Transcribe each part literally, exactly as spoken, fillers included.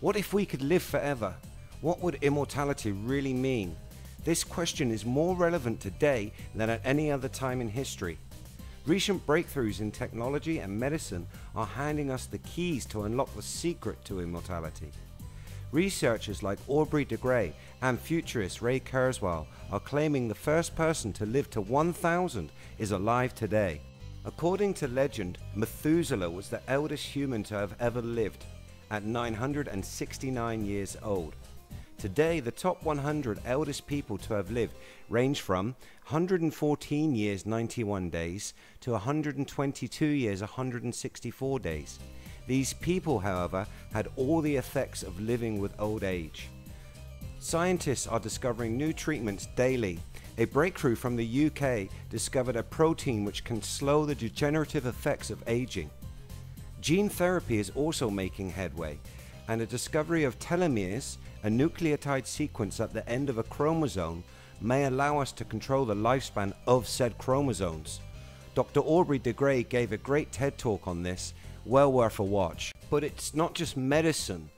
What if we could live forever? What would immortality really mean? This question is more relevant today than at any other time in history. Recent breakthroughs in technology and medicine are handing us the keys to unlock the secret to immortality. Researchers like Aubrey de Grey and futurist Ray Kurzweil are claiming the first person to live to one thousand is alive today. According to legend, Methuselah was the eldest human to have ever lived, at nine hundred sixty-nine years old. Today, the top one hundred eldest people to have lived range from one hundred fourteen years ninety-one days to one hundred twenty-two years one hundred sixty-four days. These people, however, had all the effects of living with old age. Scientists are discovering new treatments daily. A breakthrough from the U K discovered a protein which can slow the degenerative effects of aging. Gene therapy is also making headway, and a discovery of telomeres, a nucleotide sequence at the end of a chromosome, may allow us to control the lifespan of said chromosomes. Doctor Aubrey de Grey gave a great TED talk on this, well worth a watch. But it's not just medicine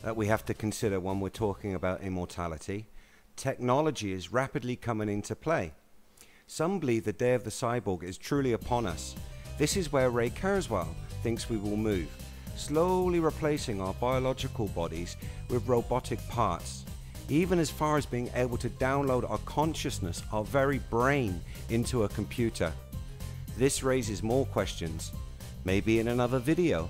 that we have to consider when we're talking about immortality. Technology is rapidly coming into play. Some believe the day of the cyborg is truly upon us. This is where Ray Kurzweil thinks we will move, slowly replacing our biological bodies with robotic parts, even as far as being able to download our consciousness, our very brain, into a computer. This raises more questions, maybe in another video.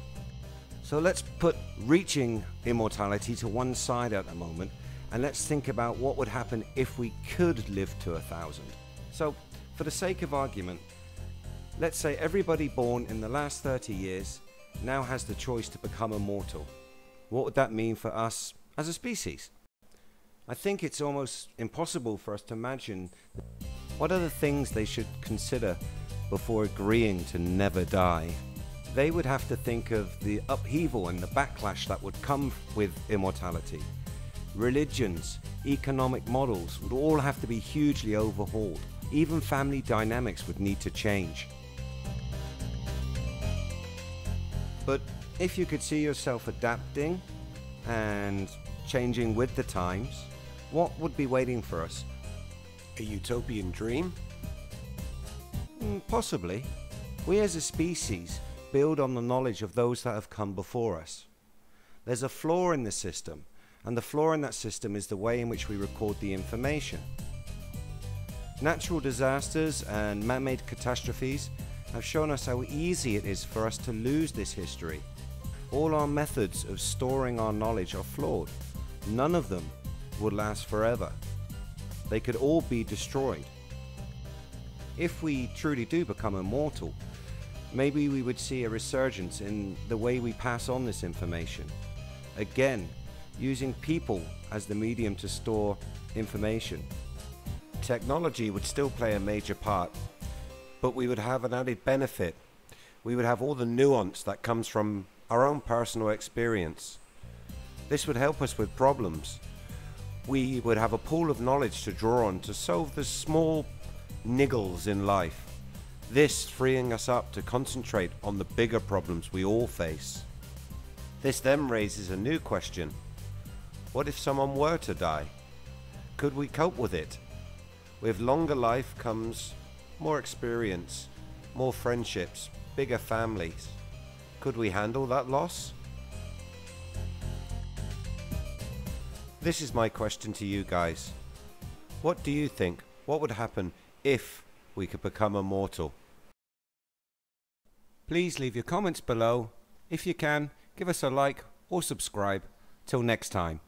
So let's put reaching immortality to one side at the moment, and let's think about what would happen if we could live to a thousand. So, for the sake of argument, let's say everybody born in the last thirty years now has the choice to become immortal. What would that mean for us as a species? I think it's almost impossible for us to imagine what are the things they should consider before agreeing to never die. They would have to think of the upheaval and the backlash that would come with immortality. Religions, economic models would all have to be hugely overhauled. Even family dynamics would need to change. But if you could see yourself adapting and changing with the times, what would be waiting for us? A utopian dream? Mm, possibly. We as a species build on the knowledge of those that have come before us. There's a flaw in the system, and the flaw in that system is the way in which we record the information. Natural disasters and man-made catastrophes have shown us how easy it is for us to lose this history. All our methods of storing our knowledge are flawed. None of them will last forever. They could all be destroyed. If we truly do become immortal, maybe we would see a resurgence in the way we pass on this information. Again, using people as the medium to store information. Technology would still play a major part, but we would have an added benefit. We would have all the nuance that comes from our own personal experience. This would help us with problems. We would have a pool of knowledge to draw on to solve the small niggles in life, this freeing us up to concentrate on the bigger problems we all face. This then raises a new question. What if someone were to die? Could we cope with it? With longer life comes more experience, more friendships, bigger families. Could we handle that loss? This is my question to you guys. What do you think? What would happen if we could become immortal? Please leave your comments below. If you can, give us a like or subscribe. Till next time.